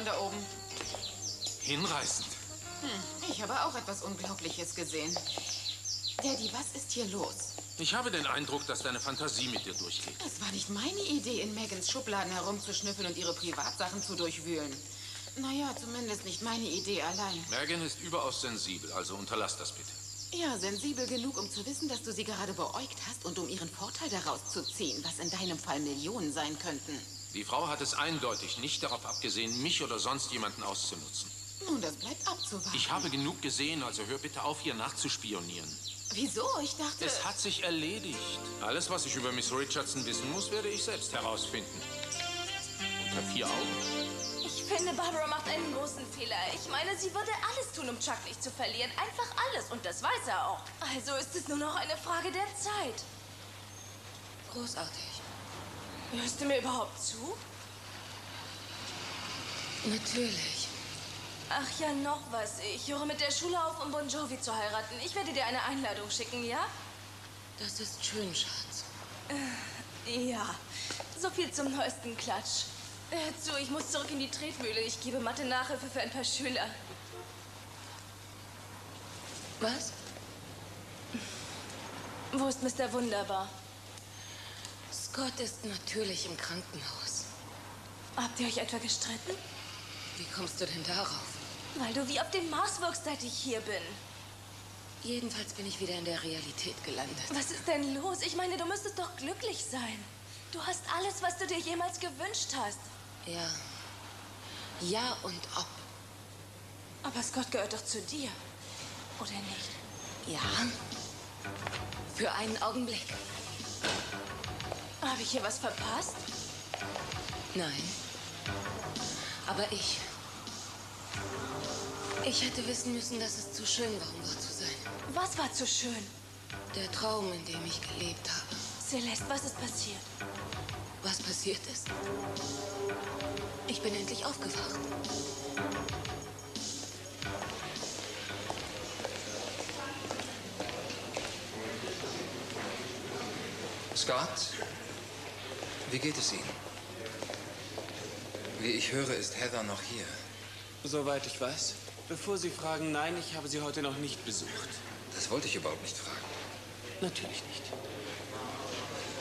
von da oben? Hinreißend. Ich habe auch etwas Unglaubliches gesehen. Daddy, was ist hier los? Ich habe den Eindruck, dass deine Fantasie mit dir durchgeht. Es war nicht meine Idee, in Megans Schubladen herumzuschnüffeln und ihre Privatsachen zu durchwühlen. Naja, zumindest nicht meine Idee allein. Megan ist überaus sensibel, also unterlass das bitte. Ja, sensibel genug, um zu wissen, dass du sie gerade beäugt hast und um ihren Vorteil daraus zu ziehen, was in deinem Fall Millionen sein könnten. Die Frau hat es eindeutig nicht darauf abgesehen, mich oder sonst jemanden auszunutzen. Nun, das bleibt abzuwarten. Ich habe genug gesehen, also hör bitte auf, hier nachzuspionieren. Wieso? Ich dachte... Es hat sich erledigt. Alles, was ich über Miss Richardson wissen muss, werde ich selbst herausfinden. Unter vier Augen. Ich finde, Barbara macht einen großen Fehler. Ich meine, sie würde alles tun, um Chuck nicht zu verlieren. Einfach alles. Und das weiß er auch. Also ist es nur noch eine Frage der Zeit. Großartig. Hörst du mir überhaupt zu? Natürlich. Ach ja, noch was. Ich höre mit der Schule auf, um Bon Jovi zu heiraten. Ich werde dir eine Einladung schicken, ja? Das ist schön, Schatz. Ja, so viel zum neuesten Klatsch. Hör zu, ich muss zurück in die Tretmühle. Ich gebe Mathe-Nachhilfe für ein paar Schüler. Was? Wo ist Mr. Wunderbar? Scott ist natürlich im Krankenhaus. Habt ihr euch etwa gestritten? Wie kommst du denn darauf? Weil du wie auf dem Mars wirkst, seit ich hier bin. Jedenfalls bin ich wieder in der Realität gelandet. Was ist denn los? Ich meine, du müsstest doch glücklich sein. Du hast alles, was du dir jemals gewünscht hast. Ja. Ja und ob. Aber Scott gehört doch zu dir. Oder nicht? Ja. Für einen Augenblick. Habe ich hier was verpasst? Nein. Aber ich... Ich hätte wissen müssen, dass es zu schön war, um wahr zu sein. Was war zu schön? Der Traum, in dem ich gelebt habe. Celeste, was ist passiert? Was passiert ist? Ich bin endlich aufgewacht. Scott, wie geht es Ihnen? Wie ich höre, ist Heather noch hier. Soweit ich weiß. Bevor Sie fragen, nein, ich habe sie heute noch nicht besucht. Das wollte ich überhaupt nicht fragen. Natürlich nicht.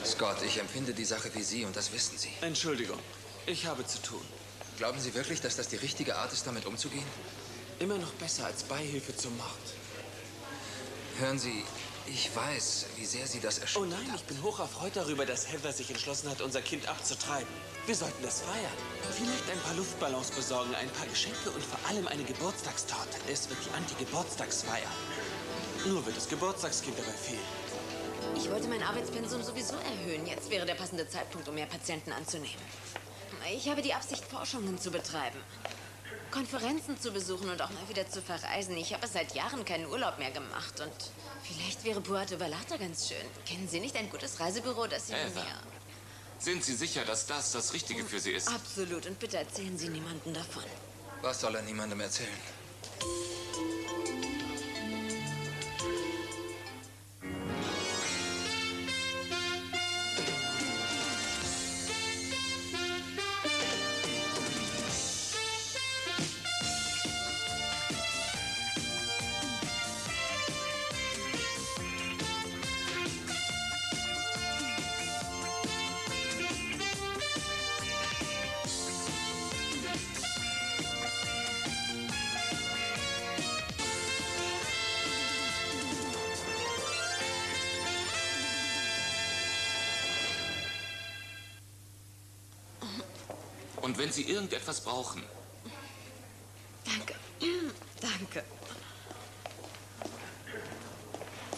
Scott, ich empfinde die Sache wie Sie und das wissen Sie. Entschuldigung, ich habe zu tun. Glauben Sie wirklich, dass das die richtige Art ist, damit umzugehen? Immer noch besser als Beihilfe zum Mord. Hören Sie, ich weiß, wie sehr Sie das erschüttert hat. Oh nein, ich bin hocherfreut darüber, dass Heather sich entschlossen hat, unser Kind abzutreiben. Wir sollten das feiern. Vielleicht ein paar Luftballons besorgen, ein paar Geschenke und vor allem eine Geburtstagstorte. Es wird die Anti-Geburtstagsfeier. Nur wird das Geburtstagskind dabei fehlen. Ich wollte mein Arbeitspensum sowieso erhöhen. Jetzt wäre der passende Zeitpunkt, um mehr Patienten anzunehmen. Ich habe die Absicht, Forschungen zu betreiben, Konferenzen zu besuchen und auch mal wieder zu verreisen. Ich habe seit Jahren keinen Urlaub mehr gemacht und vielleicht wäre Puerto Vallarta ganz schön. Kennen Sie nicht ein gutes Reisebüro, das Sie mir... Sind Sie sicher, dass das das Richtige für Sie ist? Absolut. Und bitte erzählen Sie niemandem davon. Was soll er niemandem erzählen? Und wenn Sie irgendetwas brauchen. Danke. Danke.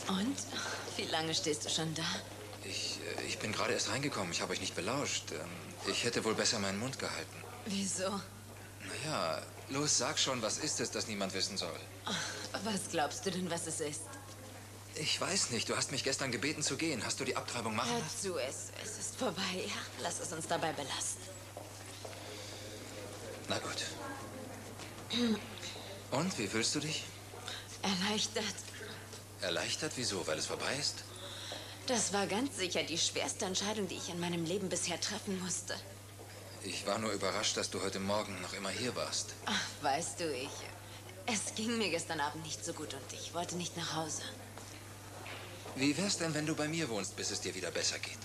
Und? Wie lange stehst du schon da? Ich bin gerade erst reingekommen. Ich habe euch nicht belauscht. Ich hätte wohl besser meinen Mund gehalten. Wieso? Naja, los, sag schon, was ist es, das niemand wissen soll? Was glaubst du denn, was es ist? Ich weiß nicht. Du hast mich gestern gebeten zu gehen. Hast du die Abtreibung machen? Hör zu, es ist vorbei. Ja, lass es uns dabei belassen. Na gut. Und, wie fühlst du dich? Erleichtert. Erleichtert? Wieso? Weil es vorbei ist? Das war ganz sicher die schwerste Entscheidung, die ich in meinem Leben bisher treffen musste. Ich war nur überrascht, dass du heute Morgen noch immer hier warst. Ach, weißt du, es ging mir gestern Abend nicht so gut und ich wollte nicht nach Hause. Wie wär's denn, wenn du bei mir wohnst, bis es dir wieder besser geht?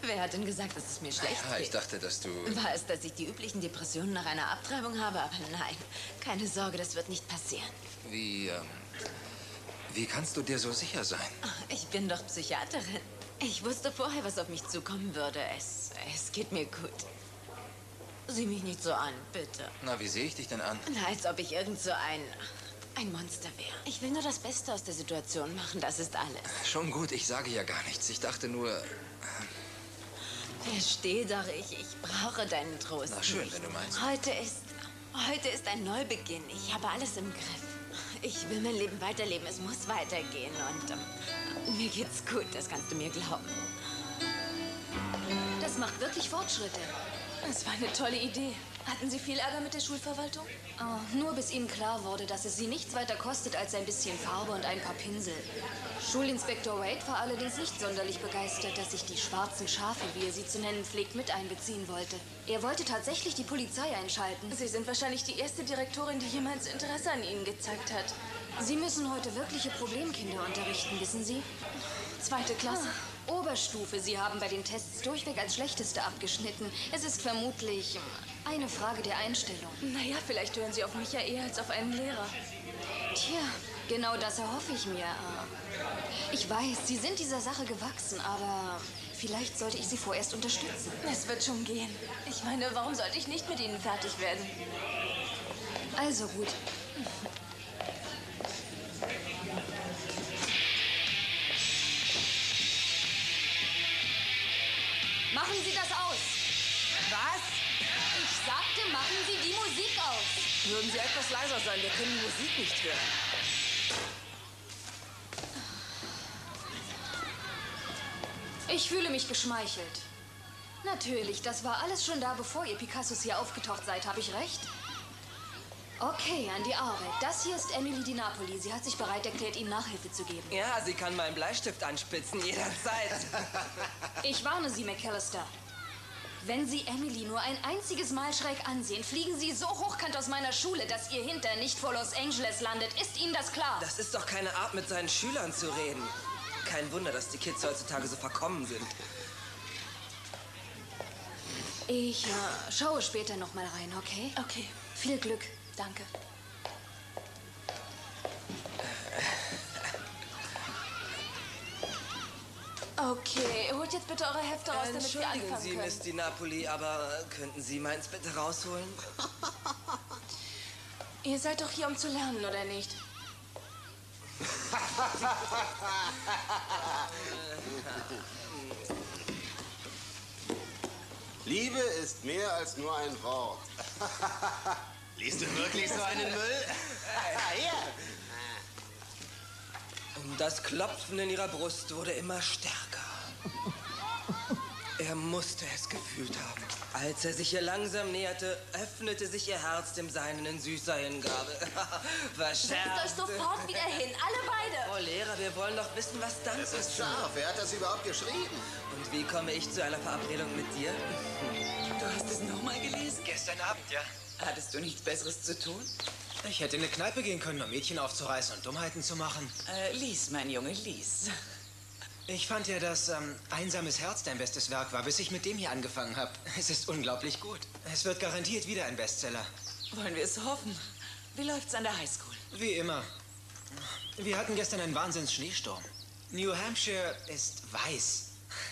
Wer hat denn gesagt, dass es mir schlecht geht? Ja, ich dachte, dass du... War es, dass ich die üblichen Depressionen nach einer Abtreibung habe? Aber nein, keine Sorge, das wird nicht passieren. Wie kannst du dir so sicher sein? Ich bin doch Psychiaterin. Ich wusste vorher, was auf mich zukommen würde. Es geht mir gut. Sieh mich nicht so an, bitte. Na, wie sehe ich dich denn an? Na, als ob ich irgend so ein Monster wäre. Ich will nur das Beste aus der Situation machen, das ist alles. Schon gut, ich sage ja gar nichts. Ich dachte nur... Versteh doch, ich brauche deinen Trost. Na schön, wenn du meinst. Heute ist ein Neubeginn. Ich habe alles im Griff. Ich will mein Leben weiterleben. Es muss weitergehen. Und mir geht's gut, das kannst du mir glauben. Das macht wirklich Fortschritte. Es war eine tolle Idee. Hatten Sie viel Ärger mit der Schulverwaltung? Oh, nur bis Ihnen klar wurde, dass es Sie nichts weiter kostet als ein bisschen Farbe und ein paar Pinsel. Schulinspektor Wade war allerdings nicht sonderlich begeistert, dass ich die schwarzen Schafe, wie er sie zu nennen pflegt, mit einbeziehen wollte. Er wollte tatsächlich die Polizei einschalten. Sie sind wahrscheinlich die erste Direktorin, die jemals Interesse an Ihnen gezeigt hat. Sie müssen heute wirkliche Problemkinder unterrichten, wissen Sie? 2. Klasse. Oberstufe. Sie haben bei den Tests durchweg als Schlechteste abgeschnitten. Es ist vermutlich eine Frage der Einstellung. Naja, vielleicht hören Sie auf mich ja eher als auf einen Lehrer. Tja, genau das erhoffe ich mir. Ich weiß, Sie sind dieser Sache gewachsen, aber vielleicht sollte ich Sie vorerst unterstützen. Es wird schon gehen. Ich meine, warum sollte ich nicht mit Ihnen fertig werden? Also gut. Machen Sie das aus! Was? Ich sagte, machen Sie die Musik aus! Würden Sie etwas leiser sein, wir können die Musik nicht hören. Ich fühle mich geschmeichelt. Natürlich, das war alles schon da, bevor ihr Picassos hier aufgetaucht seid, habe ich recht? Okay, an die Arbeit. Das hier ist Emily DiNapoli. Sie hat sich bereit erklärt, Ihnen Nachhilfe zu geben. Ja, sie kann meinen Bleistift anspitzen, jederzeit. Ich warne Sie, McAllister. Wenn Sie Emily nur ein einziges Mal schräg ansehen, fliegen Sie so hochkant aus meiner Schule, dass Ihr Hintern nicht vor Los Angeles landet. Ist Ihnen das klar? Das ist doch keine Art, mit seinen Schülern zu reden. Kein Wunder, dass die Kids heutzutage so verkommen sind. Ich schaue später noch mal rein, okay? Okay. Viel Glück. Danke. Okay, holt jetzt bitte eure Hefte raus, damit wir anfangen können. Entschuldigen Sie, Miss DiNapoli, aber könnten Sie meins bitte rausholen? Ihr seid doch hier, um zu lernen, oder nicht? Liebe ist mehr als nur ein Wort. Liest du wirklich so einen Müll? Und das Klopfen in ihrer Brust wurde immer stärker. Er musste es gefühlt haben. Als er sich ihr langsam näherte, öffnete sich ihr Herz dem Seinen in süßer Hingabe. Setzt euch sofort wieder hin, alle beide! Oh Lehrer, wir wollen doch wissen, was dann ist. Das ist scharf, wer hat das überhaupt geschrieben? Und wie komme ich zu einer Verabredung mit dir? Du hast es nochmal gelesen? Gestern Abend, ja. Hattest du nichts Besseres zu tun? Ich hätte in eine Kneipe gehen können, um Mädchen aufzureißen und Dummheiten zu machen. Lies, mein Junge, lies. Ich fand ja, dass Einsames Herz dein bestes Werk war, bis ich mit dem hier angefangen habe. Es ist unglaublich gut. Es wird garantiert wieder ein Bestseller. Wollen wir es hoffen? Wie läuft's an der Highschool? Wie immer. Wir hatten gestern einen Wahnsinns-Schneesturm. New Hampshire ist weiß.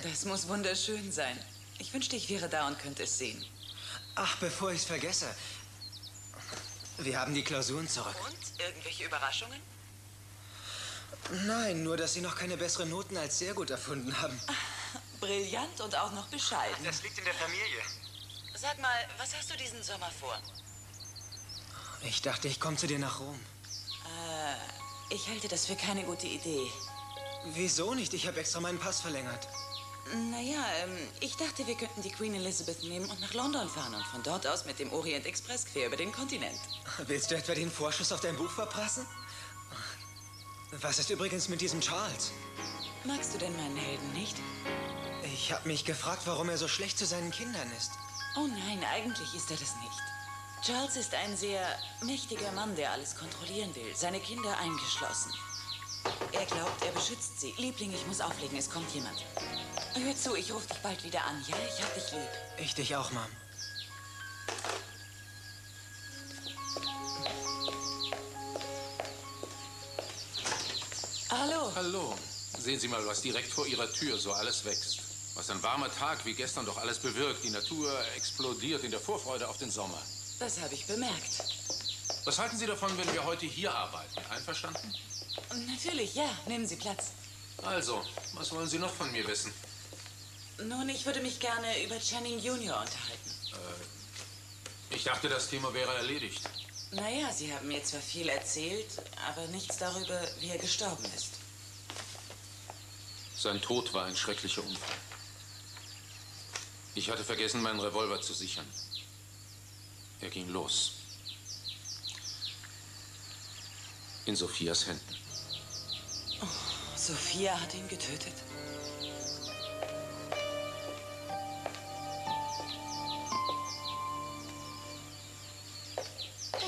Das muss wunderschön sein. Ich wünschte, ich wäre da und könnte es sehen. Ach, bevor ich es vergesse. Wir haben die Klausuren zurück. Und? Irgendwelche Überraschungen? Nein, nur, dass Sie noch keine besseren Noten als sehr gut erfunden haben. Brillant und auch noch bescheiden. Das liegt in der Familie. Sag mal, was hast du diesen Sommer vor? Ich dachte, ich komme zu dir nach Rom. Ich halte das für keine gute Idee. Wieso nicht? Ich habe extra meinen Pass verlängert. Naja, ich dachte, wir könnten die Queen Elizabeth nehmen und nach London fahren und von dort aus mit dem Orient Express quer über den Kontinent. Willst du etwa den Vorschuss auf dein Buch verprassen? Was ist übrigens mit diesem Charles? Magst du denn meinen Helden nicht? Ich habe mich gefragt, warum er so schlecht zu seinen Kindern ist. Oh nein, eigentlich ist er das nicht. Charles ist ein sehr mächtiger Mann, der alles kontrollieren will, seine Kinder eingeschlossen. Er glaubt, er beschützt sie. Liebling, ich muss auflegen, es kommt jemand. Hör zu, ich rufe dich bald wieder an, ja? Ich hab dich lieb. Ich dich auch, Mom. Hallo. Hallo. Sehen Sie mal, was direkt vor Ihrer Tür so alles wächst. Was ein warmer Tag wie gestern doch alles bewirkt. Die Natur explodiert in der Vorfreude auf den Sommer. Das habe ich bemerkt. Was halten Sie davon, wenn wir heute hier arbeiten? Einverstanden? Natürlich, ja. Nehmen Sie Platz. Also, was wollen Sie noch von mir wissen? Nun, ich würde mich gerne über Channing Junior unterhalten. Ich dachte, das Thema wäre erledigt. Naja, Sie haben mir zwar viel erzählt, aber nichts darüber, wie er gestorben ist. Sein Tod war ein schrecklicher Unfall. Ich hatte vergessen, meinen Revolver zu sichern. Er ging los. In Sophias Händen. Oh, Sophia hat ihn getötet?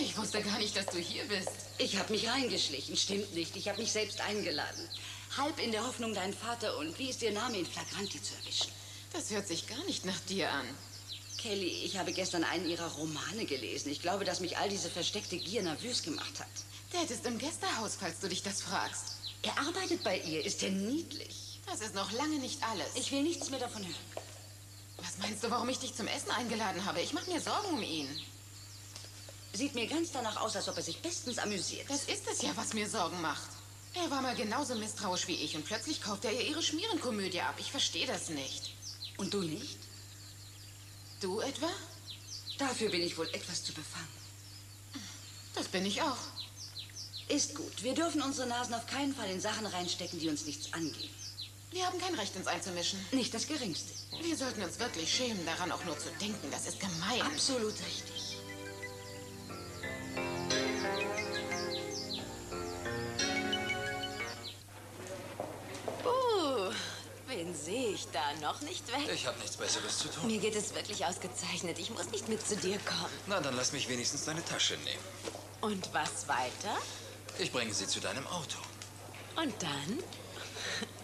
Ich wusste gar nicht, dass du hier bist. Ich habe mich reingeschlichen. Stimmt nicht. Ich habe mich selbst eingeladen. Halb in der Hoffnung, dein Vater und wie ist ihr Name in Flagranti zu erwischen. Das hört sich gar nicht nach dir an. Kelly, ich habe gestern einen ihrer Romane gelesen. Ich glaube, dass mich all diese versteckte Gier nervös gemacht hat. Dad ist im Gästehaus, falls du dich das fragst. Er arbeitet bei ihr. Ist er niedlich? Das ist noch lange nicht alles. Ich will nichts mehr davon hören. Was meinst du, warum ich dich zum Essen eingeladen habe? Ich mache mir Sorgen um ihn. Sieht mir ganz danach aus, als ob er sich bestens amüsiert. Das ist es ja, was mir Sorgen macht. Er war mal genauso misstrauisch wie ich und plötzlich kauft er ihr ihre Schmierenkomödie ab. Ich verstehe das nicht. Und du nicht? Du etwa? Dafür bin ich wohl etwas zu befangen. Das bin ich auch. Ist gut. Wir dürfen unsere Nasen auf keinen Fall in Sachen reinstecken, die uns nichts angehen. Wir haben kein Recht, uns einzumischen. Nicht das Geringste. Wir sollten uns wirklich schämen, daran auch nur zu denken. Das ist gemein. Absolut richtig. Wen sehe ich da? Noch nicht weg? Ich habe nichts Besseres zu tun. Mir geht es wirklich ausgezeichnet. Ich muss nicht mit zu dir kommen. Na, dann lass mich wenigstens deine Tasche nehmen. Und was weiter? Ich bringe sie zu deinem Auto. Und dann?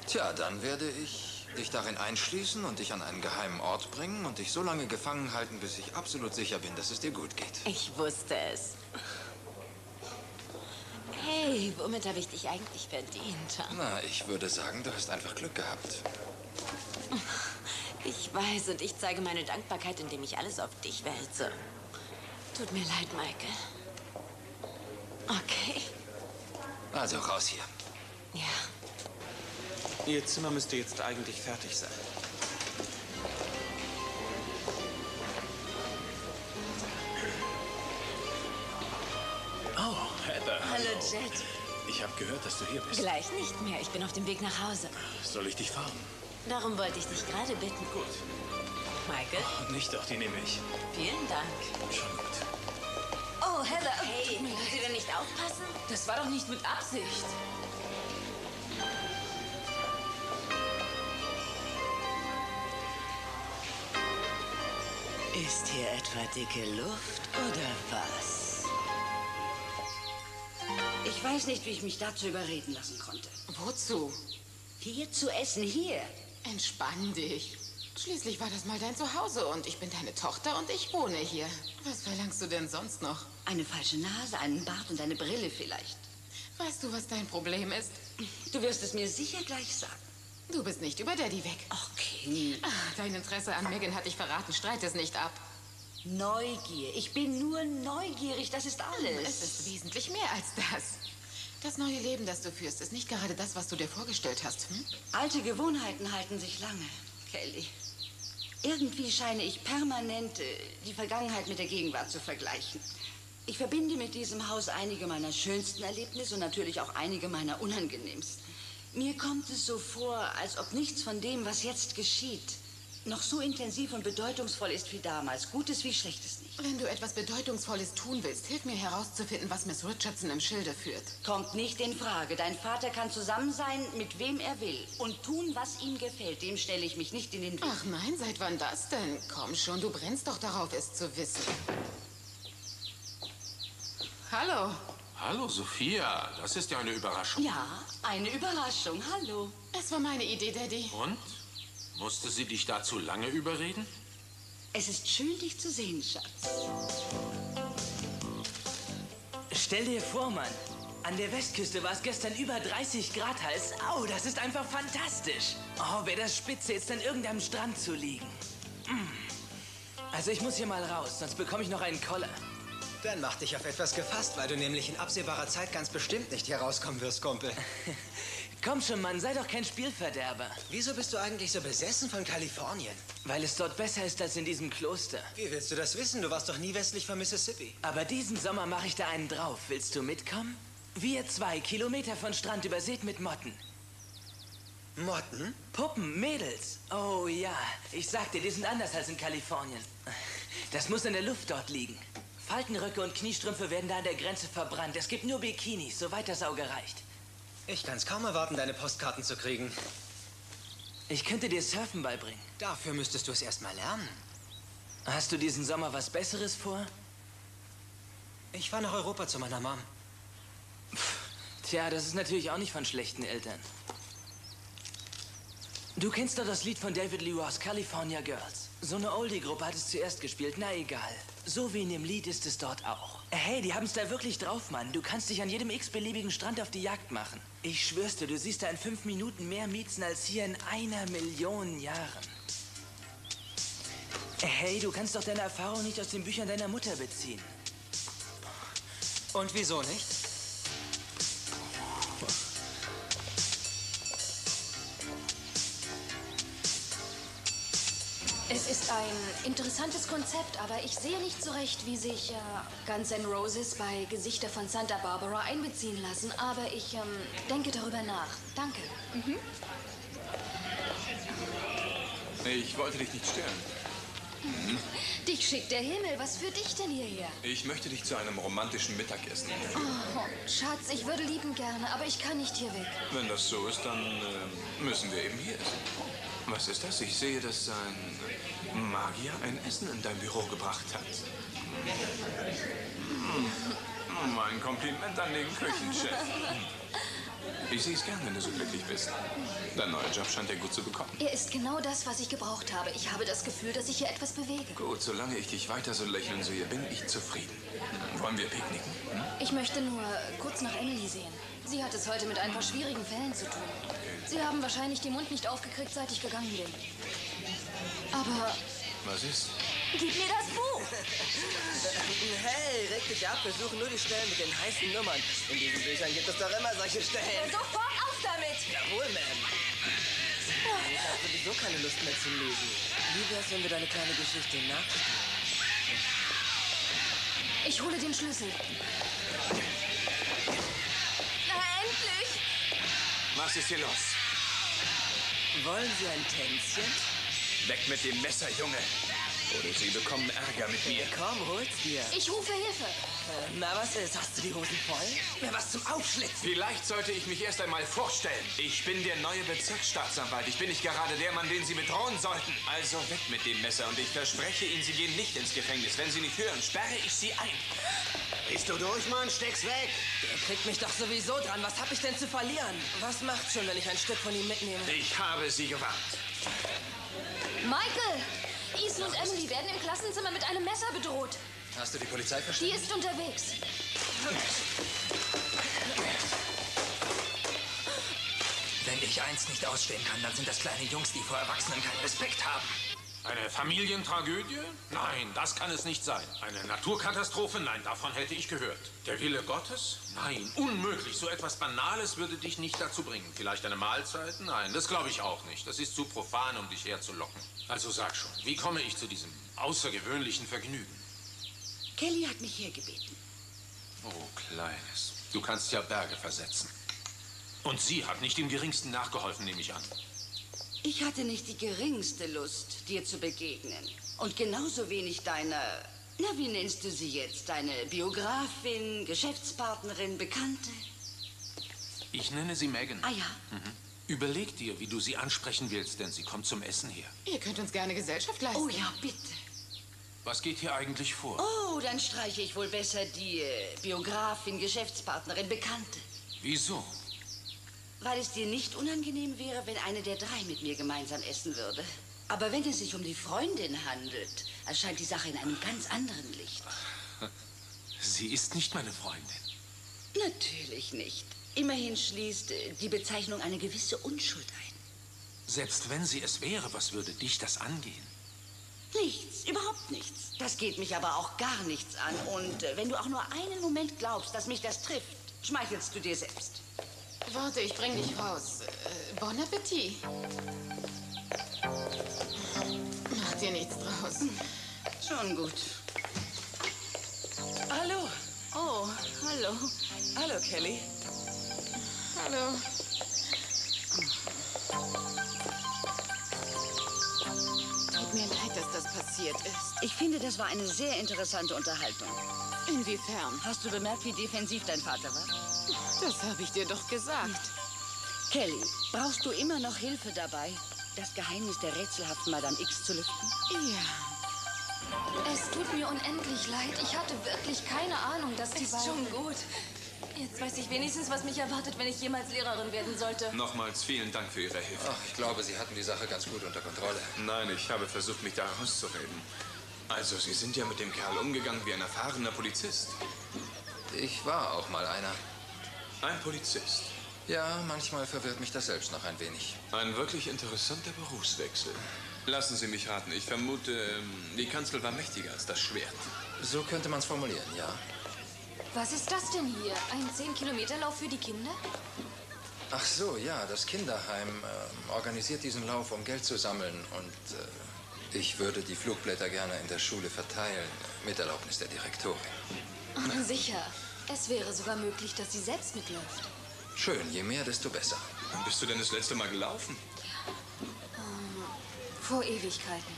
Tja, dann werde ich dich darin einschließen und dich an einen geheimen Ort bringen und dich so lange gefangen halten, bis ich absolut sicher bin, dass es dir gut geht. Ich wusste es. Hey, womit habe ich dich eigentlich verdient? Na, ich würde sagen, du hast einfach Glück gehabt. Ich weiß und ich zeige meine Dankbarkeit, indem ich alles auf dich wälze. Tut mir leid, Michael. Okay. Also, raus hier. Ja. Ihr Zimmer müsste jetzt eigentlich fertig sein. Heather, hallo. Hallo, Jet. Ich habe gehört, dass du hier bist. Gleich nicht mehr. Ich bin auf dem Weg nach Hause. Soll ich dich fahren? Darum wollte ich dich gerade bitten. Gut. Michael? Oh, nicht doch, die nehme ich. Vielen Dank. Schon gut. Oh, Heather. Hey, können Sie denn nicht aufpassen? Das war doch nicht mit Absicht. Ist hier etwa dicke Luft oder was? Ich weiß nicht, wie ich mich dazu überreden lassen konnte. Wozu? Hier zu essen, hier. Entspann dich. Schließlich war das mal dein Zuhause und ich bin deine Tochter und ich wohne hier. Was verlangst du denn sonst noch? Eine falsche Nase, einen Bart und eine Brille vielleicht. Weißt du, was dein Problem ist? Du wirst es mir sicher gleich sagen. Du bist nicht über Daddy weg. Okay. Ach, dein Interesse an Megan hat dich verraten. Streit es nicht ab. Neugier. Ich bin nur neugierig, das ist alles. Es ist wesentlich mehr als das. Das neue Leben, das du führst, ist nicht gerade das, was du dir vorgestellt hast. Hm? Alte Gewohnheiten halten sich lange, Kelly. Irgendwie scheine ich permanent die Vergangenheit mit der Gegenwart zu vergleichen. Ich verbinde mit diesem Haus einige meiner schönsten Erlebnisse und natürlich auch einige meiner unangenehmsten. Mir kommt es so vor, als ob nichts von dem, was jetzt geschieht, noch so intensiv und bedeutungsvoll ist wie damals. Gutes wie Schlechtes nicht. Wenn du etwas Bedeutungsvolles tun willst, hilf mir herauszufinden, was Miss Richardson im Schilde führt. Kommt nicht in Frage. Dein Vater kann zusammen sein, mit wem er will. Und tun, was ihm gefällt. Dem stelle ich mich nicht in den Weg. Ach nein, seit wann das denn? Komm schon, du brennst doch darauf, es zu wissen. Hallo. Hallo, Sophia. Das ist ja eine Überraschung. Ja, eine Überraschung. Hallo. Es war meine Idee, Daddy. Und? Musste sie dich dazu lange überreden? Es ist schön, dich zu sehen, Schatz. Stell dir vor, Mann. An der Westküste war es gestern über 30 Grad heiß. Au, das ist einfach fantastisch. Oh, wäre das spitze, jetzt an irgendeinem Strand zu liegen. Also ich muss hier mal raus, sonst bekomme ich noch einen Koller. Dann mach dich auf etwas gefasst, weil du nämlich in absehbarer Zeit ganz bestimmt nicht hier rauskommen wirst, Kumpel. Komm schon, Mann, sei doch kein Spielverderber. Wieso bist du eigentlich so besessen von Kalifornien? Weil es dort besser ist als in diesem Kloster. Wie willst du das wissen? Du warst doch nie westlich von Mississippi. Aber diesen Sommer mache ich da einen drauf. Willst du mitkommen? Wir 2 Kilometer von Strand übersät mit Motten. Motten? Puppen, Mädels. Oh ja, ich sag dir, die sind anders als in Kalifornien. Das muss in der Luft dort liegen. Faltenröcke und Kniestrümpfe werden da an der Grenze verbrannt. Es gibt nur Bikinis, soweit das Auge reicht. Ich kann's kaum erwarten, deine Postkarten zu kriegen. Ich könnte dir Surfen beibringen. Dafür müsstest du es erstmal lernen. Hast du diesen Sommer was Besseres vor? Ich fahre nach Europa zu meiner Mom. Tja, das ist natürlich auch nicht von schlechten Eltern. Du kennst doch das Lied von David Lee Ross, California Girls. So eine Oldie-Gruppe hat es zuerst gespielt, na egal. So wie in dem Lied ist es dort auch. Hey, die haben's da wirklich drauf, Mann. Du kannst dich an jedem x-beliebigen Strand auf die Jagd machen. Ich schwör's dir, du siehst da in 5 Minuten mehr Miezen als hier in 1 Million Jahren. Hey, du kannst doch deine Erfahrung nicht aus den Büchern deiner Mutter beziehen. Und wieso nicht? Es ist ein interessantes Konzept, aber ich sehe nicht so recht, wie sich Guns N' Roses bei Gesichter von Santa Barbara einbeziehen lassen. Aber ich denke darüber nach. Danke. Mhm. Ich wollte dich nicht stören. Mhm. Dich schickt der Himmel. Was führt dich denn hierher? Ich möchte dich zu einem romantischen Mittagessen. Oh, Schatz, ich würde lieben gerne, aber ich kann nicht hier weg. Wenn das so ist, dann müssen wir eben hier essen. Was ist das? Ich sehe, dass ein Magier ein Essen in dein Büro gebracht hat. Mein Kompliment an den Küchenchef. Ich sehe es gern, wenn du so glücklich bist. Dein neuer Job scheint dir gut zu bekommen. Er ist genau das, was ich gebraucht habe. Ich habe das Gefühl, dass ich hier etwas bewege. Gut, solange ich dich weiter so lächeln sehe, bin ich zufrieden. Wollen wir picknicken? Hm? Ich möchte nur kurz nach Emily sehen. Sie hat es heute mit ein paar schwierigen Fällen zu tun. Sie haben wahrscheinlich den Mund nicht aufgekriegt, seit ich gegangen bin. Aber... Was ist? Gib mir das Buch! Hey, reg dich ab, wir suchen nur die Stellen mit den heißen Nummern. In diesen Büchern gibt es doch immer solche Stellen. Sofort auf damit! Jawohl, Ma'am. Ich habe sowieso keine Lust mehr zu lesen. Wie wär's, wenn wir deine kleine Geschichte nachspielen? Ich hole den Schlüssel. Endlich! Was ist hier los? Wollen Sie ein Tänzchen? Weg mit dem Messer, Junge! Oder Sie bekommen Ärger mit mir. Komm, hol's dir. Ich rufe Hilfe. Na, was ist? Hast du die Hosen voll? Na, was zum Aufschlitzen? Vielleicht sollte ich mich erst einmal vorstellen. Ich bin der neue Bezirksstaatsanwalt. Ich bin nicht gerade der Mann, den Sie bedrohen sollten. Also weg mit dem Messer und ich verspreche Ihnen, Sie gehen nicht ins Gefängnis. Wenn Sie nicht hören, sperre ich Sie ein. Bist du durch, Mann? Steck's weg. Der kriegt mich doch sowieso dran. Was hab ich denn zu verlieren? Was macht's schon, wenn ich ein Stück von ihm mitnehme? Ich habe Sie gewarnt. Michael! Ethan und Emily werden im Klassenzimmer mit einem Messer bedroht. Hast du die Polizei verständigt? Die ist unterwegs. Wenn ich eins nicht ausstehen kann, dann sind das kleine Jungs, die vor Erwachsenen keinen Respekt haben. Eine Familientragödie? Nein, das kann es nicht sein. Eine Naturkatastrophe? Nein, davon hätte ich gehört. Der Wille Gottes? Nein, unmöglich. So etwas Banales würde dich nicht dazu bringen. Vielleicht eine Mahlzeit? Nein, das glaube ich auch nicht. Das ist zu profan, um dich herzulocken. Also sag schon, wie komme ich zu diesem außergewöhnlichen Vergnügen? Kelly hat mich hergebeten. Oh, Kleines. Du kannst ja Berge versetzen. Und sie hat nicht im Geringsten nachgeholfen, nehme ich an. Ich hatte nicht die geringste Lust, dir zu begegnen. Und genauso wenig deiner Na, wie nennst du sie jetzt? Deine Biografin, Geschäftspartnerin, Bekannte? Ich nenne sie Megan. Ah ja. Mhm. Überleg dir, wie du sie ansprechen willst, denn sie kommt zum Essen her. Ihr könnt uns gerne Gesellschaft leisten. Oh ja, bitte. Was geht hier eigentlich vor? Oh, dann streiche ich wohl besser die Biografin, Geschäftspartnerin, Bekannte. Wieso? Weil es dir nicht unangenehm wäre, wenn eine der drei mit mir gemeinsam essen würde. Aber wenn es sich um die Freundin handelt, erscheint die Sache in einem ganz anderen Licht. Sie ist nicht meine Freundin. Natürlich nicht. Immerhin schließt die Bezeichnung eine gewisse Unschuld ein. Selbst wenn sie es wäre, was würde dich das angehen? Nichts, überhaupt nichts. Das geht mich aber auch gar nichts an. Und wenn du auch nur einen Moment glaubst, dass mich das trifft, schmeichelst du dir selbst. Warte, ich bring dich raus. Bon Appetit. Mach dir nichts draus. Schon gut. Hallo. Oh, hallo. Hallo, Kelly. Hallo. Tut mir leid, dass das passiert ist. Ich finde, das war eine sehr interessante Unterhaltung. Inwiefern? Hast du bemerkt, wie defensiv dein Vater war? Das habe ich dir doch gesagt. Kelly, brauchst du immer noch Hilfe dabei, das Geheimnis der rätselhaften Madame X zu lüften? Ja. Es tut mir unendlich leid. Ich hatte wirklich keine Ahnung, dass die beiden... Ist schon gut. Jetzt weiß ich wenigstens, was mich erwartet, wenn ich jemals Lehrerin werden sollte. Nochmals vielen Dank für Ihre Hilfe. Ach, ich glaube, Sie hatten die Sache ganz gut unter Kontrolle. Nein, ich habe versucht, mich da rauszureden. Also, Sie sind ja mit dem Kerl umgegangen wie ein erfahrener Polizist. Ich war auch mal einer. Ein Polizist? Ja, manchmal verwirrt mich das selbst noch ein wenig. Ein wirklich interessanter Berufswechsel. Lassen Sie mich raten, ich vermute, die Kanzel war mächtiger als das Schwert. So könnte man es formulieren, ja. Was ist das denn hier? Ein 10-Kilometer-Lauf für die Kinder? Ach so, ja, das Kinderheim organisiert diesen Lauf, um Geld zu sammeln. Und ich würde die Flugblätter gerne in der Schule verteilen, mit Erlaubnis der Direktorin. Oh, sicher. Es wäre sogar möglich, dass sie selbst mitläuft. Schön, je mehr, desto besser. Wann bist du denn das letzte Mal gelaufen? Vor Ewigkeiten.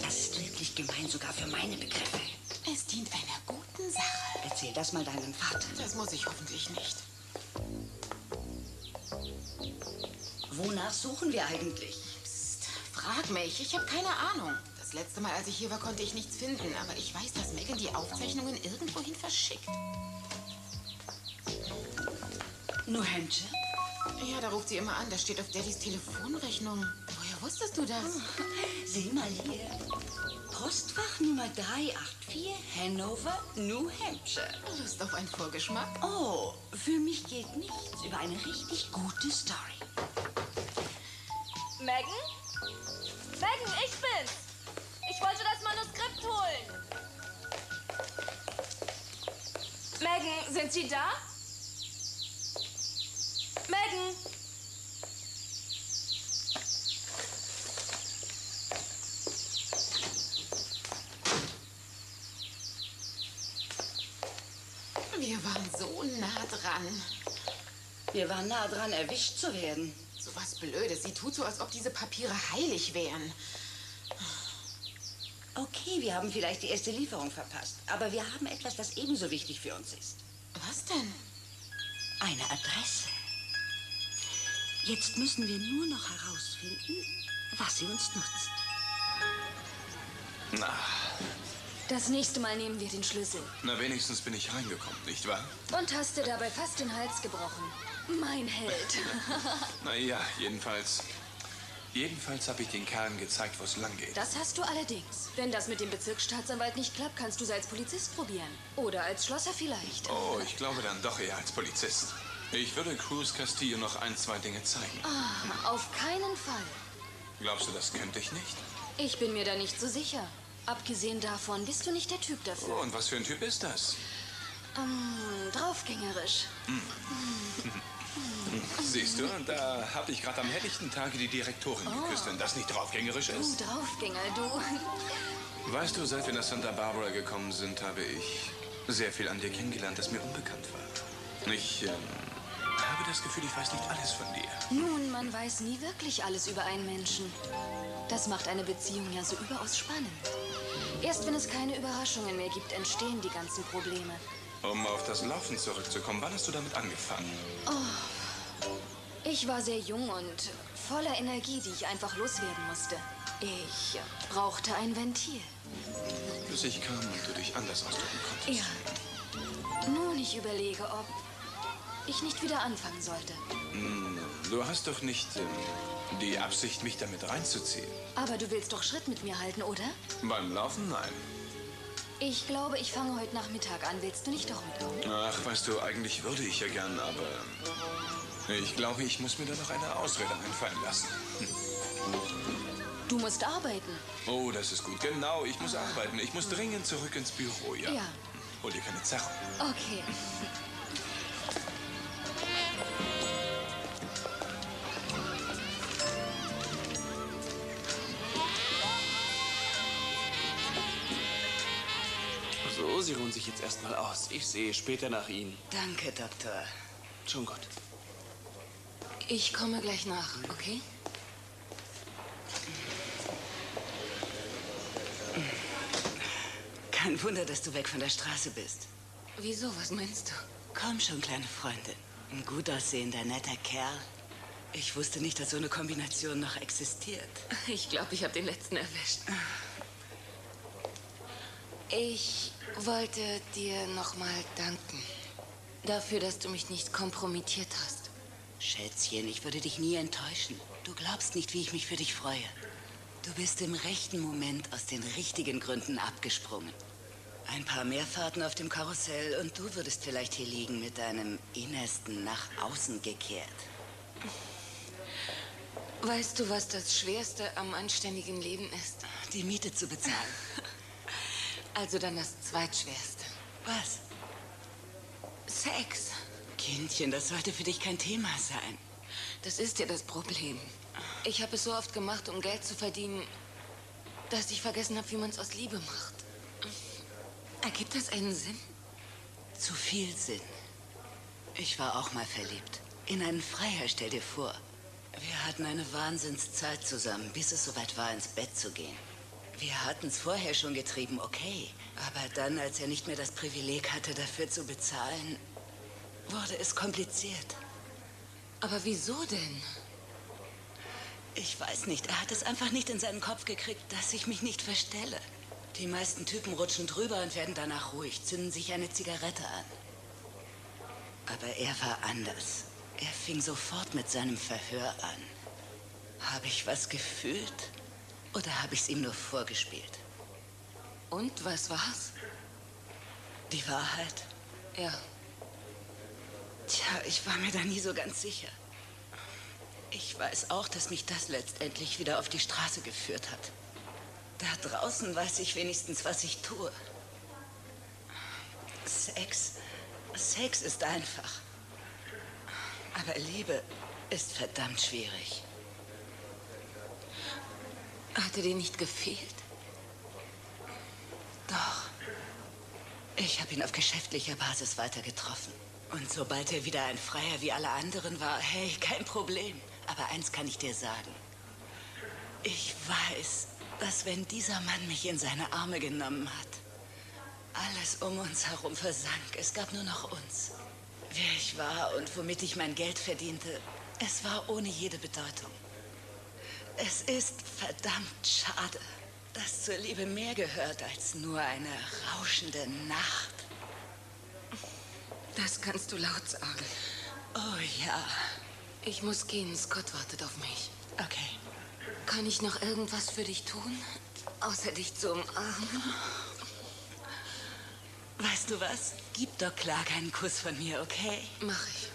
Das ist wirklich gemein, sogar für meine Begriffe. Es dient einer guten Sache. Erzähl das mal deinem Vater. Das muss ich hoffentlich nicht. Wonach suchen wir eigentlich? Psst, frag mich. Ich habe keine Ahnung. Das letzte Mal, als ich hier war, konnte ich nichts finden. Aber ich weiß, dass Megan die Aufzeichnungen irgendwohin verschickt. New Hampshire? Ja, da ruft sie immer an. Das steht auf Daddys Telefonrechnung. Woher wusstest du das? Oh, sieh mal hier. Postfach Nummer 384, Hanover, New Hampshire. Lust auf einen Vorgeschmack? Oh, für mich geht nichts über eine richtig gute Story. Megan? Megan, ich bin's! Ich wollte das Manuskript holen! Megan, sind Sie da? Megan! Wir waren so nah dran. Wir waren nah dran, erwischt zu werden. So was Blödes. Sie tut so, als ob diese Papiere heilig wären. Okay, wir haben vielleicht die erste Lieferung verpasst. Aber wir haben etwas, das ebenso wichtig für uns ist. Was denn? Eine Adresse. Jetzt müssen wir nur noch herausfinden, was sie uns nutzt. Na. Das nächste Mal nehmen wir den Schlüssel. Na, wenigstens bin ich reingekommen, nicht wahr? Und hast dir dabei fast den Hals gebrochen. Mein Held. Naja, jedenfalls. Jedenfalls habe ich den Kerlen gezeigt, wo es lang geht. Das hast du allerdings. Wenn das mit dem Bezirksstaatsanwalt nicht klappt, kannst du es als Polizist probieren. Oder als Schlosser vielleicht. Oh, ich glaube dann doch eher als Polizist. Ich würde Cruz Castillo noch ein, zwei Dinge zeigen. Ah, auf keinen Fall. Glaubst du, das könnte ich nicht? Ich bin mir da nicht so sicher. Abgesehen davon bist du nicht der Typ dafür. Oh, und was für ein Typ ist das? Draufgängerisch. Siehst du, da habe ich gerade am helllichten Tage die Direktorin geküsst, wenn das nicht draufgängerisch ist. Du Draufgänger, du. Weißt du, seit wir nach Santa Barbara gekommen sind, habe ich sehr viel an dir kennengelernt, das mir unbekannt war. Ich habe das Gefühl, ich weiß nicht alles von dir. Nun, man weiß nie wirklich alles über einen Menschen. Das macht eine Beziehung ja so überaus spannend. Erst wenn es keine Überraschungen mehr gibt, entstehen die ganzen Probleme. Um auf das Laufen zurückzukommen, wann hast du damit angefangen? Oh, ich war sehr jung und voller Energie, die ich einfach loswerden musste. Ich brauchte ein Ventil. Bis ich kam und du dich anders ausdrücken konntest. Ja. Nun, ich überlege, ob ich nicht wieder anfangen sollte. Du hast doch nicht die Absicht, mich damit reinzuziehen. Aber du willst doch Schritt mit mir halten, oder? Beim Laufen? Nein. Ich glaube, ich fange heute Nachmittag an. Willst du nicht doch mit auf? Ach, weißt du, eigentlich würde ich ja gern, aber ich glaube, ich muss mir da noch eine Ausrede einfallen lassen. Du musst arbeiten. Oh, das ist gut. Genau, ich muss arbeiten. Ich muss dringend zurück ins Büro, ja? Ja. Hol dir keine Zache. Okay. So, Sie ruhen sich jetzt erstmal aus. Ich sehe später nach Ihnen. Danke, Doktor. Schon gut. Ich komme gleich nach, okay? Kein Wunder, dass du weg von der Straße bist. Wieso? Was meinst du? Komm schon, kleine Freundin. Ein gut aussehender, netter Kerl. Ich wusste nicht, dass so eine Kombination noch existiert. Ich glaube, ich habe den letzten erwischt. Ich wollte dir nochmal danken. Dafür, dass du mich nicht kompromittiert hast. Schätzchen, ich würde dich nie enttäuschen. Du glaubst nicht, wie ich mich für dich freue. Du bist im rechten Moment aus den richtigen Gründen abgesprungen. Ein paar mehr Fahrten auf dem Karussell und du würdest vielleicht hier liegen mit deinem Innersten nach außen gekehrt. Weißt du, was das Schwerste am anständigen Leben ist? Die Miete zu bezahlen. Also dann das Zweitschwerste. Was? Sex. Kindchen, das sollte für dich kein Thema sein. Das ist ja das Problem. Ich habe es so oft gemacht, um Geld zu verdienen, dass ich vergessen habe, wie man es aus Liebe macht. Ergibt das einen Sinn? Zu viel Sinn. Ich war auch mal verliebt. In einen Freiherr, stell dir vor. Wir hatten eine Wahnsinnszeit zusammen, bis es soweit war, ins Bett zu gehen. Wir hatten es vorher schon getrieben, okay. Aber dann, als er nicht mehr das Privileg hatte, dafür zu bezahlen, wurde es kompliziert. Aber wieso denn? Ich weiß nicht, er hat es einfach nicht in seinen Kopf gekriegt, dass ich mich nicht verstelle. Die meisten Typen rutschen drüber und werden danach ruhig, zünden sich eine Zigarette an. Aber er war anders. Er fing sofort mit seinem Verhör an. Habe ich was gefühlt oder habe ich es ihm nur vorgespielt? Und was war's? Die Wahrheit? Ja. Tja, ich war mir da nie so ganz sicher. Ich weiß auch, dass mich das letztendlich wieder auf die Straße geführt hat. Da draußen weiß ich wenigstens, was ich tue. Sex ist einfach. Aber Liebe ist verdammt schwierig. Hatte dir nicht gefehlt? Doch. Ich habe ihn auf geschäftlicher Basis weiter getroffen. Und sobald er wieder ein Freier wie alle anderen war, hey, kein Problem. Aber eins kann ich dir sagen. Ich weiß, dass wenn dieser Mann mich in seine Arme genommen hat, alles um uns herum versank. Es gab nur noch uns. Wer ich war und womit ich mein Geld verdiente, es war ohne jede Bedeutung. Es ist verdammt schade, dass zur Liebe mehr gehört als nur eine rauschende Nacht. Das kannst du laut sagen. Oh ja. Ich muss gehen, Scott wartet auf mich. Okay. Kann ich noch irgendwas für dich tun, außer dich zu umarmen? Weißt du was? Gib doch klar keinen Kuss von mir, okay? Mach ich.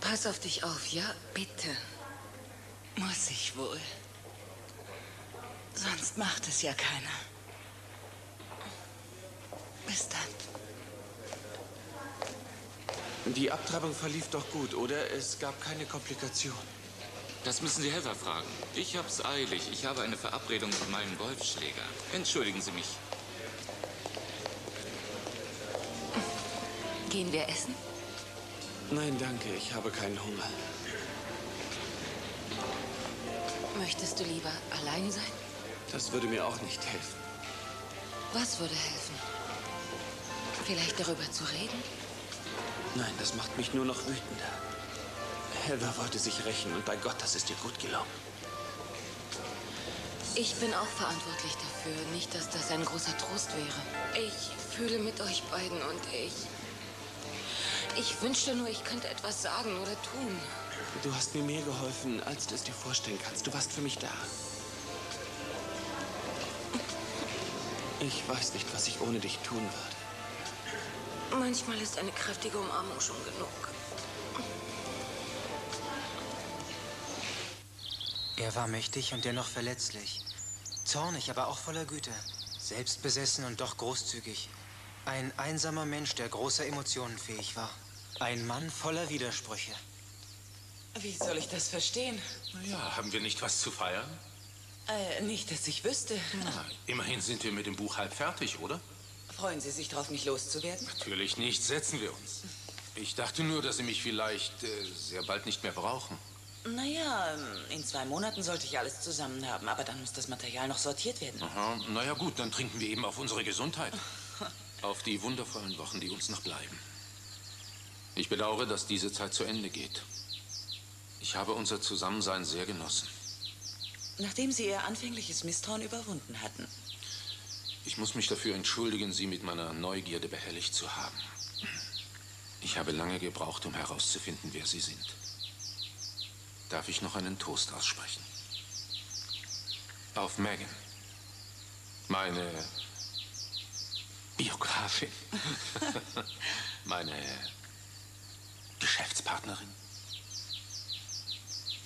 Pass auf dich auf, ja? Bitte. Muss ich wohl. Sonst macht es ja keiner. Bis dann. Die Abtreibung verlief doch gut, oder? Es gab keine Komplikationen. Das müssen Sie Heather fragen. Ich hab's eilig. Ich habe eine Verabredung für meinen Golfschläger. Entschuldigen Sie mich. Gehen wir essen? Nein, danke. Ich habe keinen Hunger. Möchtest du lieber allein sein? Das würde mir auch nicht helfen. Was würde helfen? Vielleicht darüber zu reden? Nein, das macht mich nur noch wütender. Heather wollte sich rächen und bei Gott, das ist ihr gut gelaufen. Ich bin auch verantwortlich dafür. Nicht, dass das ein großer Trost wäre. Ich fühle mit euch beiden und ich wünschte nur, ich könnte etwas sagen oder tun. Du hast mir mehr geholfen, als du es dir vorstellen kannst. Du warst für mich da. Ich weiß nicht, was ich ohne dich tun würde. Manchmal ist eine kräftige Umarmung schon genug. Er war mächtig und dennoch verletzlich. Zornig, aber auch voller Güte. Selbstbesessen und doch großzügig. Ein einsamer Mensch, der großer Emotionen fähig war. Ein Mann voller Widersprüche. Wie soll ich das verstehen? Naja, haben wir nicht was zu feiern? Nicht, dass ich wüsste. Na, immerhin sind wir mit dem Buch halb fertig, oder? Freuen Sie sich drauf, mich loszuwerden? Natürlich nicht. Setzen wir uns. Ich dachte nur, dass Sie mich vielleicht sehr bald nicht mehr brauchen. Naja, in 2 Monaten sollte ich alles zusammen haben, aber dann muss das Material noch sortiert werden. Aha, naja gut, dann trinken wir eben auf unsere Gesundheit. Auf die wundervollen Wochen, die uns noch bleiben. Ich bedauere, dass diese Zeit zu Ende geht. Ich habe unser Zusammensein sehr genossen. Nachdem Sie Ihr anfängliches Misstrauen überwunden hatten. Ich muss mich dafür entschuldigen, Sie mit meiner Neugierde behelligt zu haben. Ich habe lange gebraucht, um herauszufinden, wer Sie sind. Darf ich noch einen Toast aussprechen? Auf Megan. Meine Biografin. Meine Geschäftspartnerin.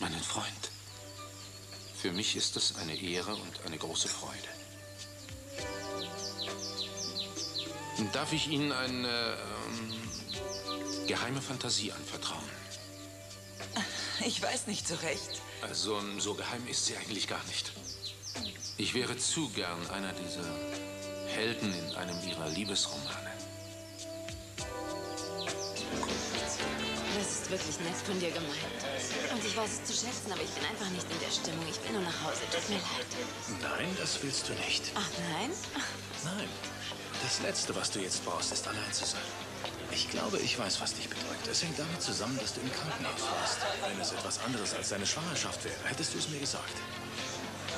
Meinen Freund. Für mich ist es eine Ehre und eine große Freude. Und darf ich Ihnen eine geheime Fantasie anvertrauen? Ich weiß nicht so recht. Also, so geheim ist sie eigentlich gar nicht. Ich wäre zu gern einer dieser Helden in einem ihrer Liebesromane. Das ist wirklich nett von dir gemeint. Und ich weiß es zu schätzen, aber ich bin einfach nicht in der Stimmung. Ich will nur nach Hause. Tut mir leid. Nein, das willst du nicht. Ach, nein? Nein. Das Letzte, was du jetzt brauchst, ist allein zu sein. Ich glaube, ich weiß, was dich bedrückt. Es hängt damit zusammen, dass du im Krankenhaus warst. Wenn es etwas anderes als deine Schwangerschaft wäre, hättest du es mir gesagt.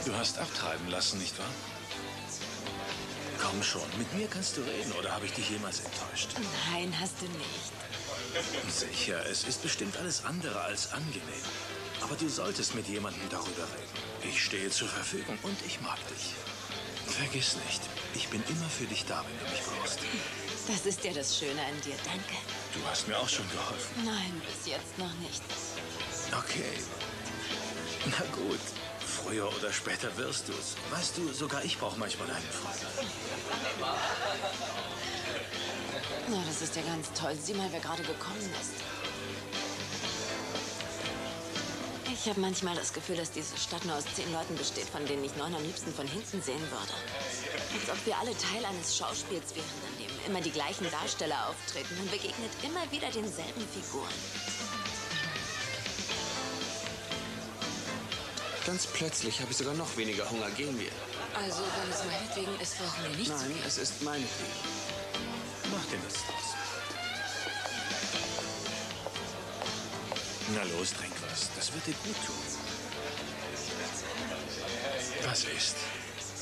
Du hast abtreiben lassen, nicht wahr? Komm schon, mit mir kannst du reden, oder habe ich dich jemals enttäuscht? Nein, hast du nicht. Sicher, es ist bestimmt alles andere als angenehm. Aber du solltest mit jemandem darüber reden. Ich stehe zur Verfügung und ich mag dich. Vergiss nicht, ich bin immer für dich da, wenn du mich brauchst. Das ist ja das Schöne an dir, danke. Du hast mir auch schon geholfen. Nein, bis jetzt noch nicht. Okay. Na gut, früher oder später wirst du es. Weißt du, sogar ich brauche manchmal einen Freund. Na, das ist ja ganz toll. Sieh mal, wer gerade gekommen ist. Ich habe manchmal das Gefühl, dass diese Stadt nur aus 10 Leuten besteht, von denen ich 9 am liebsten von hinten sehen würde. Als ob wir alle Teil eines Schauspiels wären, an dem immer die gleichen Darsteller auftreten. Man begegnet immer wieder denselben Figuren. Ganz plötzlich habe ich sogar noch weniger Hunger. Gehen wir. Also, wenn es meinetwegen ist, brauchen wir nichts. Nein, es ist meinetwegen. Mach dir nichts draus. Na los, trink was. Das wird dir gut tun. Was ist?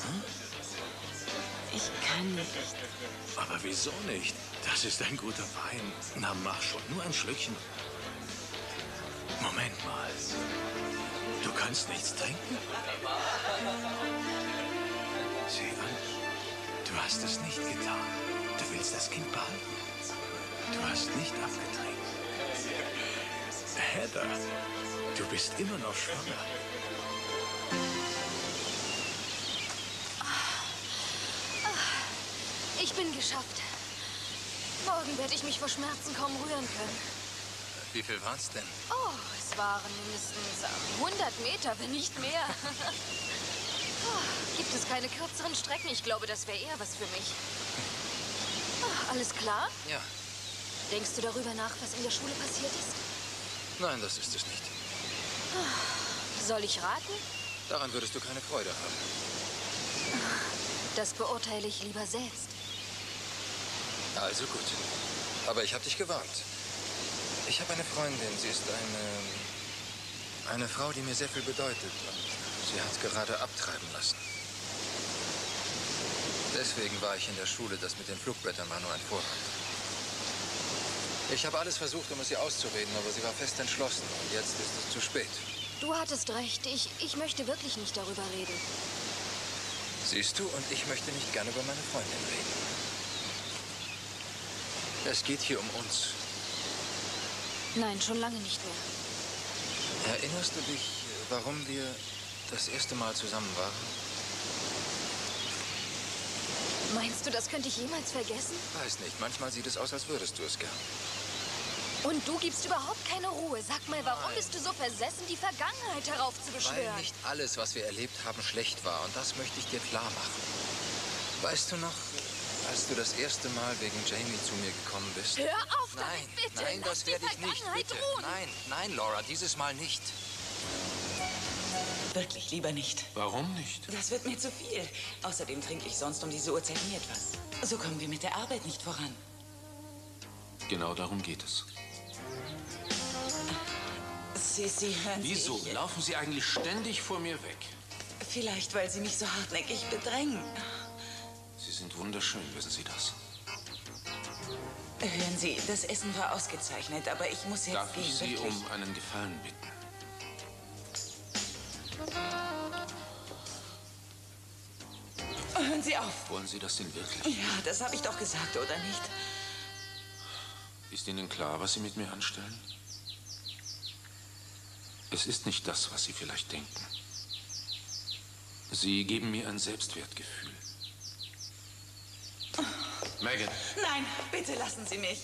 Hm? Ich kann nicht. Aber wieso nicht? Das ist ein guter Wein. Na, mach schon. Nur ein Schlückchen. Moment mal. Du kannst nichts trinken? Sieh an. Du hast es nicht getan. Du willst das Kind behalten. Du hast nicht abgetreten. Heather, du bist immer noch schwanger. Ich bin geschafft. Morgen werde ich mich vor Schmerzen kaum rühren können. Wie viel war es denn? Oh, es waren mindestens 100 Meter, wenn nicht mehr. Gibt es keine kürzeren Strecken? Ich glaube, das wäre eher was für mich. Alles klar? Ja. Denkst du darüber nach, was in der Schule passiert ist? Nein, das ist es nicht. Soll ich raten? Daran würdest du keine Freude haben. Das beurteile ich lieber selbst. Also gut. Aber ich habe dich gewarnt. Ich habe eine Freundin. Sie ist eine Frau, die mir sehr viel bedeutet. Und sie hat gerade abtreiben lassen. Deswegen war ich in der Schule. Das mit den Flugblättern war nur ein Vorwand. Ich habe alles versucht, um es ihr auszureden, aber sie war fest entschlossen. Und jetzt ist es zu spät. Du hattest recht. Ich möchte wirklich nicht darüber reden. Siehst du, und ich möchte nicht gerne über meine Freundin reden. Es geht hier um uns. Nein, schon lange nicht mehr. Erinnerst du dich, warum wir das erste Mal zusammen waren? Meinst du, das könnte ich jemals vergessen? Weiß nicht. Manchmal sieht es aus, als würdest du es gern. Und du gibst überhaupt keine Ruhe. Sag mal, warum bist du so versessen, die Vergangenheit heraufzubeschwören? Weil nicht alles, was wir erlebt haben, schlecht war. Und das möchte ich dir klar machen. Weißt du noch, als du das erste Mal wegen Jamie zu mir gekommen bist? Hör auf damit, bitte! Nein, das werde ich nicht, bitte. Nein, Laura, dieses Mal nicht. Wirklich, lieber nicht. Warum nicht? Das wird mir zu viel. Außerdem trinke ich sonst um diese Uhrzeit nie etwas. So kommen wir mit der Arbeit nicht voran. Genau darum geht es. Sie hören mich. Wieso laufen Sie eigentlich ständig vor mir weg? Vielleicht, weil Sie mich so hartnäckig bedrängen. Sie sind wunderschön, wissen Sie das? Hören Sie, das Essen war ausgezeichnet, aber ich muss jetzt gehen. Darf ich Sie um einen Gefallen bitten? Hören Sie auf. Wollen Sie das denn wirklich? Ja, das habe ich doch gesagt, oder nicht? Ist Ihnen klar, was Sie mit mir anstellen? Es ist nicht das, was Sie vielleicht denken. Sie geben mir ein Selbstwertgefühl. Megan! Nein, bitte lassen Sie mich.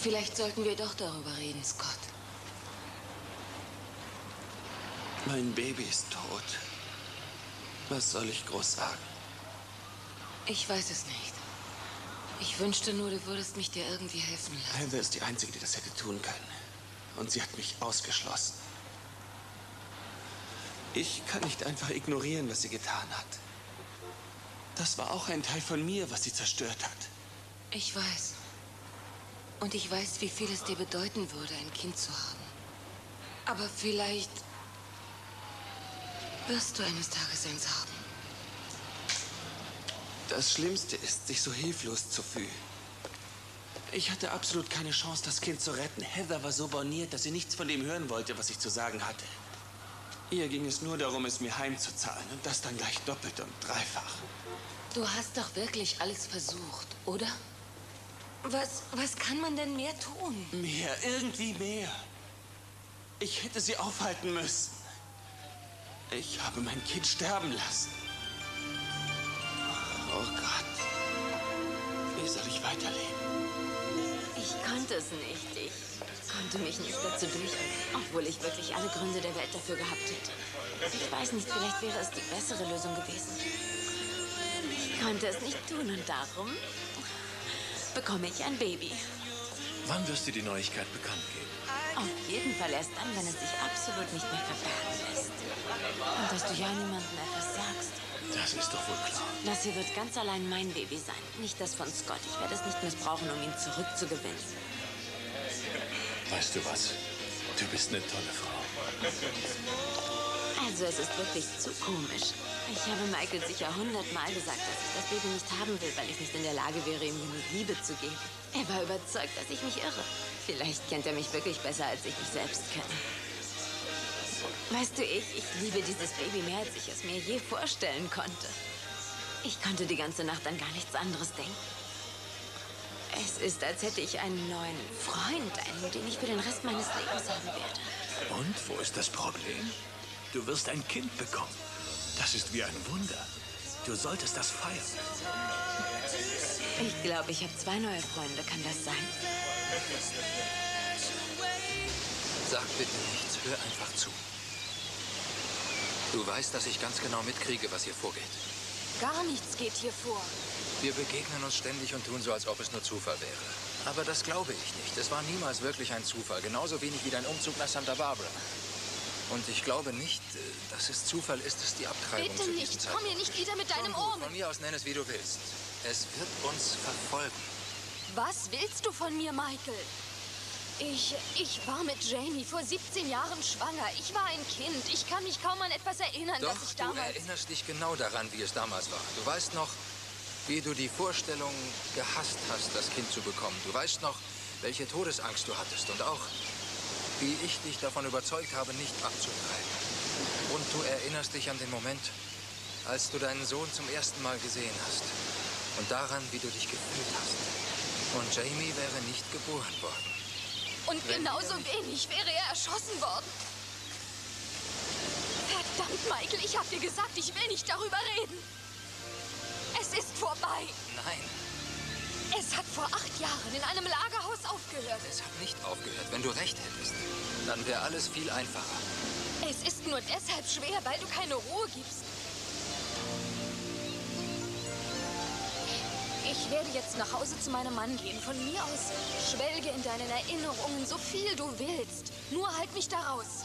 Vielleicht sollten wir doch darüber reden, Scott. Mein Baby ist tot. Was soll ich groß sagen? Ich weiß es nicht. Ich wünschte nur, du würdest mich dir irgendwie helfen lassen. Heather ist die Einzige, die das hätte tun können. Und sie hat mich ausgeschlossen. Ich kann nicht einfach ignorieren, was sie getan hat. Das war auch ein Teil von mir, was sie zerstört hat. Ich weiß. Und ich weiß, wie viel es dir bedeuten würde, ein Kind zu haben. Aber vielleicht wirst du eines Tages eins haben. Das Schlimmste ist, sich so hilflos zu fühlen. Ich hatte absolut keine Chance, das Kind zu retten. Heather war so borniert, dass sie nichts von dem hören wollte, was ich zu sagen hatte. Ihr ging es nur darum, es mir heimzuzahlen. Und das dann gleich doppelt und dreifach. Du hast doch wirklich alles versucht, oder? Was kann man denn mehr tun? Mehr, irgendwie mehr. Ich hätte sie aufhalten müssen. Ich habe mein Kind sterben lassen. Oh Gott. Wie soll ich weiterleben? Ich konnte es nicht. Ich konnte mich nicht dazu durchringen, obwohl ich wirklich alle Gründe der Welt dafür gehabt hätte. Ich weiß nicht, vielleicht wäre es die bessere Lösung gewesen. Ich konnte es nicht tun und darum bekomme ich ein Baby. Wann wirst du die Neuigkeit bekannt geben? Auf jeden Fall erst dann, wenn es sich absolut nicht mehr verbergen lässt. Und dass du ja niemandem etwas sagst. Das ist doch wohl klar. Das hier wird ganz allein mein Baby sein. Nicht das von Scott. Ich werde es nicht missbrauchen, um ihn zurückzugewinnen. Weißt du was? Du bist eine tolle Frau. Also es ist wirklich zu komisch. Ich habe Michael sicher 100-mal gesagt, dass ich das Baby nicht haben will, weil ich nicht in der Lage wäre, ihm genug Liebe zu geben. Er war überzeugt, dass ich mich irre. Vielleicht kennt er mich wirklich besser, als ich mich selbst kenne. Weißt du, ich liebe dieses Baby mehr, als ich es mir je vorstellen konnte. Ich konnte die ganze Nacht an gar nichts anderes denken. Es ist, als hätte ich einen neuen Freund, einen, den ich für den Rest meines Lebens haben werde. Und wo ist das Problem? Du wirst ein Kind bekommen. Das ist wie ein Wunder. Du solltest das feiern. Ich glaube, ich habe 2 neue Freunde. Kann das sein? Sag bitte nichts. Hör einfach zu. Du weißt, dass ich ganz genau mitkriege, was hier vorgeht. Gar nichts geht hier vor. Wir begegnen uns ständig und tun so, als ob es nur Zufall wäre. Aber das glaube ich nicht. Es war niemals wirklich ein Zufall. Genauso wenig wie dein Umzug nach Santa Barbara. Und ich glaube nicht, dass es Zufall ist, dass die Abtreibung zu diesem Zeitpunkt ist. Bitte nicht, komm hier nicht wieder mit deinem Ohr. Von mir aus nenn es, wie du willst. Es wird uns verfolgen. Was willst du von mir, Michael? Ich war mit Jamie vor 17 Jahren schwanger. Ich war ein Kind. Ich kann mich kaum an etwas erinnern, was ich damals... Doch, du erinnerst dich genau daran, wie es damals war. Du weißt noch, wie du die Vorstellung gehasst hast, das Kind zu bekommen. Du weißt noch, welche Todesangst du hattest und auch, wie ich dich davon überzeugt habe, nicht abzutreiben. Und du erinnerst dich an den Moment, als du deinen Sohn zum ersten Mal gesehen hast. Und daran, wie du dich gefühlt hast. Und Jamie wäre nicht geboren worden. Und genauso wenig wäre er erschossen worden. Verdammt, Michael, ich habe dir gesagt, ich will nicht darüber reden. Es ist vorbei. Nein. Es hat vor 8 Jahren in einem Lagerhaus aufgehört. Es hat nicht aufgehört. Wenn du recht hättest, dann wäre alles viel einfacher. Es ist nur deshalb schwer, weil du keine Ruhe gibst. Ich werde jetzt nach Hause zu meinem Mann gehen. Von mir aus schwelge in deinen Erinnerungen so viel du willst. Nur halt mich da raus.